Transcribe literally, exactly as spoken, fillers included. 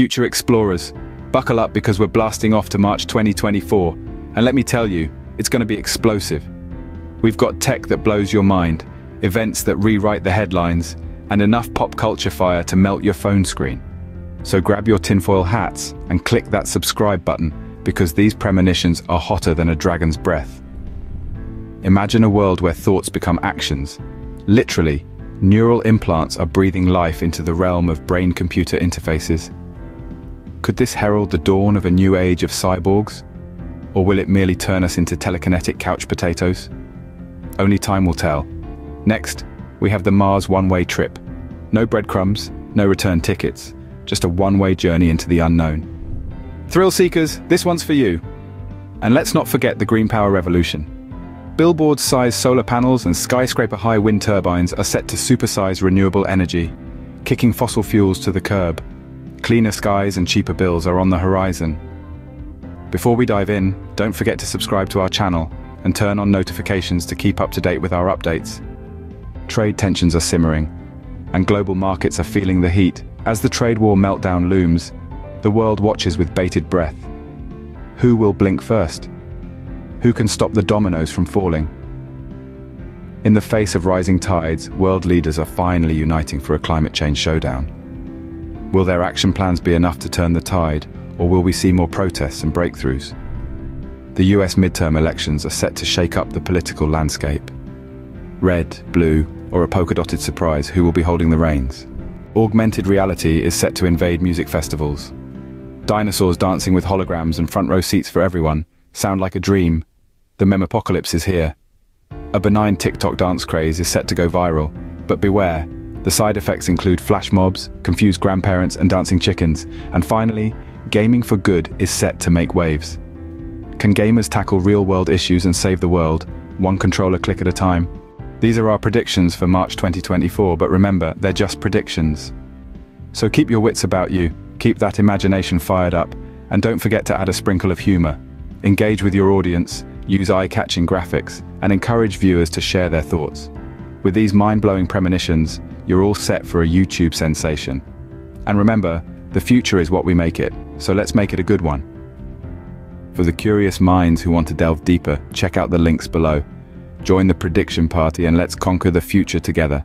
Future explorers, buckle up because we're blasting off to March twenty twenty-four, and let me tell you, it's going to be explosive. We've got tech that blows your mind, events that rewrite the headlines, and enough pop culture fire to melt your phone screen. So grab your tinfoil hats and click that subscribe button, because these premonitions are hotter than a dragon's breath. Imagine a world where thoughts become actions. Literally, neural implants are breathing life into the realm of brain-computer interfaces. Could this herald the dawn of a new age of cyborgs? Or will it merely turn us into telekinetic couch potatoes? Only time will tell. Next, we have the Mars one-way trip. No breadcrumbs, no return tickets, just a one-way journey into the unknown. Thrill seekers, this one's for you. And let's not forget the green power revolution. Billboard-sized solar panels and skyscraper-high wind turbines are set to supersize renewable energy, kicking fossil fuels to the curb. Cleaner skies and cheaper bills are on the horizon. Before we dive in, don't forget to subscribe to our channel and turn on notifications to keep up to date with our updates. Trade tensions are simmering, and global markets are feeling the heat. As the trade war meltdown looms, the world watches with bated breath. Who will blink first? Who can stop the dominoes from falling? In the face of rising tides, world leaders are finally uniting for a climate change showdown. Will their action plans be enough to turn the tide, or will we see more protests and breakthroughs? The U S midterm elections are set to shake up the political landscape. Red, blue, or a polka-dotted surprise, who will be holding the reins? Augmented reality is set to invade music festivals. Dinosaurs dancing with holograms and front-row seats for everyone sound like a dream. The meme-apocalypse is here. A benign TikTok dance craze is set to go viral, but beware, the side effects include flash mobs, confused grandparents and dancing chickens, and finally, gaming for good is set to make waves. Can gamers tackle real-world issues and save the world, one controller click at a time? These are our predictions for March twenty twenty-four, but remember, they're just predictions. So keep your wits about you, keep that imagination fired up, and don't forget to add a sprinkle of humor. Engage with your audience, use eye-catching graphics, and encourage viewers to share their thoughts. With these mind-blowing premonitions, you're all set for a YouTube sensation. And remember, the future is what we make it, so let's make it a good one. For the curious minds who want to delve deeper, check out the links below. Join the prediction party and let's conquer the future together.